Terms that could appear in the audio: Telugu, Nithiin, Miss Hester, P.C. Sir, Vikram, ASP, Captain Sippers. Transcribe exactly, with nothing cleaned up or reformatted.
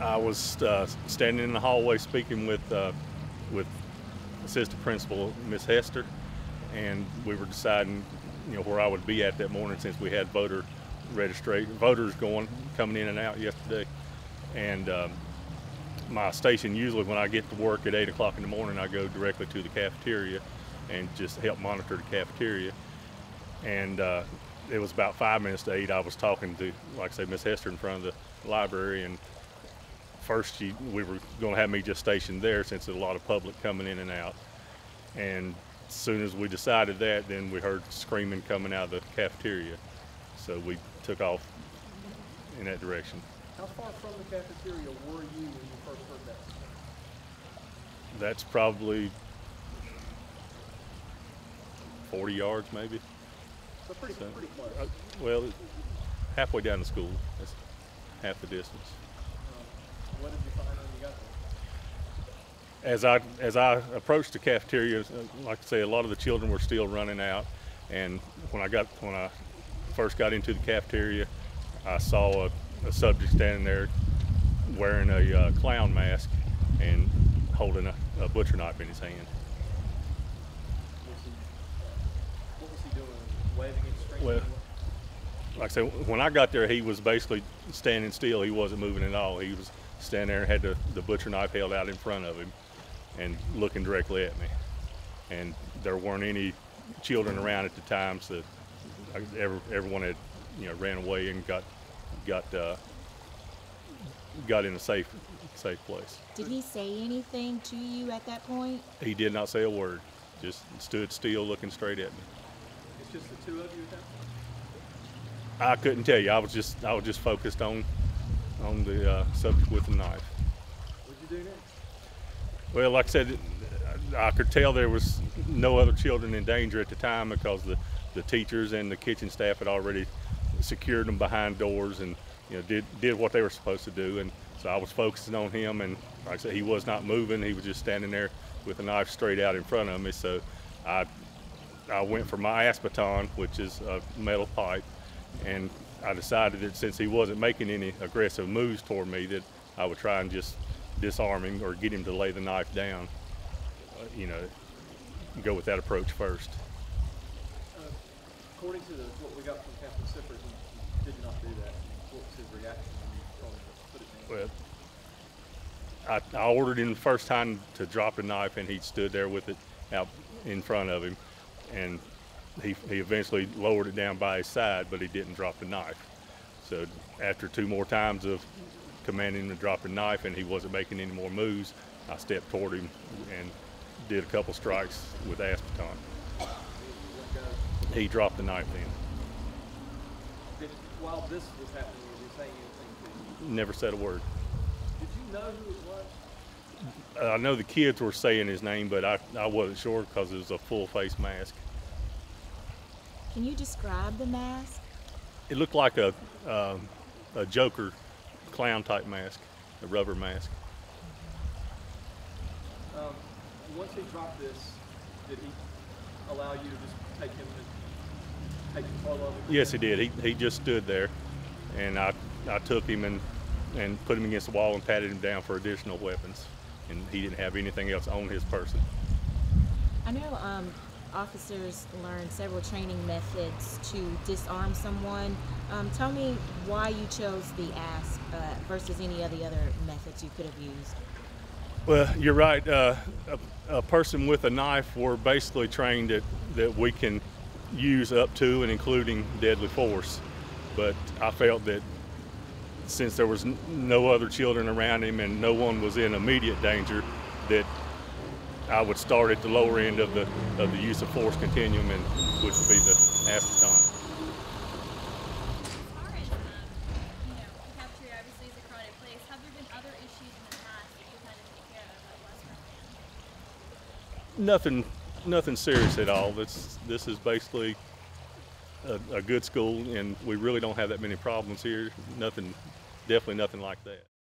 I was uh, standing in the hallway speaking with uh, with assistant principal Miss Hester, and we were deciding, you know, where I would be at that morning, since we had voter registration voters going coming in and out yesterday. And um, my station, usually when I get to work at eight o'clock in the morning, I go directly to the cafeteria and just help monitor the cafeteria. And uh, it was about five minutes to eight. I was talking to, like I say, Miss Hester in front of the library, and first she, we were going to have me just stationed there since there's a lot of public coming in and out. And as soon as we decided that, then we heard screaming coming out of the cafeteria, so we took off in that direction. How far from the cafeteria were you when you first heard that? That's probably forty yards, maybe. So pretty, so, pretty close. Uh, well, halfway down the school. That's half the distance. Um, what did you find when you got there? As I, as I approached the cafeteria, like I say, a lot of the children were still running out. And when I, got, when I first got into the cafeteria, I saw a a subject standing there wearing a uh, clown mask and holding a, a butcher knife in his hand. Was he, uh, what was he doing? Waving and screaming? Well, like I said, when I got there, he was basically standing still. He wasn't moving at all. He was standing there and had the, the butcher knife held out in front of him and looking directly at me. And there weren't any children around at the time, so every, everyone had, you know, ran away and got got uh, got in a safe safe place. Did he say anything to you at that point? He did not say a word. Just stood still, looking straight at me. It's just the two of you at that point? I couldn't tell you. I was just I was just focused on on the uh, subject with the knife. What'd you do next? Well, like I said, I could tell there was no other children in danger at the time, because the the teachers and the kitchen staff had already secured them behind doors and, you know, did did what they were supposed to do. And so I was focusing on him, and like I said, he was not moving. He was just standing there with a knife straight out in front of me. So I I went for my aspaton, which is a metal pipe, and I decided that since he wasn't making any aggressive moves toward me, that I would try and just disarm him or get him to lay the knife down, uh, you know, go with that approach first. According to the, what we got from Captain Sippers, he did not do that. What was his reaction when you told him to put it down? Well, I, I ordered him the first time to drop the knife, and he stood there with it out in front of him. And he, he eventually lowered it down by his side, but he didn't drop the knife. So after two more times of commanding him to drop the knife and he wasn't making any more moves, I stepped toward him and did a couple strikes with aspaton. He dropped the knife then. Did, while this was happening, was he saying anything to you? Never said a word. Did you know who it was? Uh, I know the kids were saying his name, but I, I wasn't sure because it was a full face mask. Can you describe the mask? It looked like a, uh, a Joker clown type mask, a rubber mask. Um, once he dropped this, did he allow you to just take him to take control of him? Yes, he did. He, he just stood there, and I, I took him and, and put him against the wall and patted him down for additional weapons, and he didn't have anything else on his person. I know um, officers learn several training methods to disarm someone. Um, tell me why you chose the A S P uh, versus any of the other methods you could have used. Well, you're right. Uh, a, a person with a knife, we're basically trained that, that we can use up to and including deadly force. But I felt that since there was no other children around him and no one was in immediate danger, that I would start at the lower end of the of the use of force continuum, and which would be the aspaton. Nothing, nothing serious at all. This, this is basically a, a good school, and we really don't have that many problems here. Nothing, definitely nothing like that.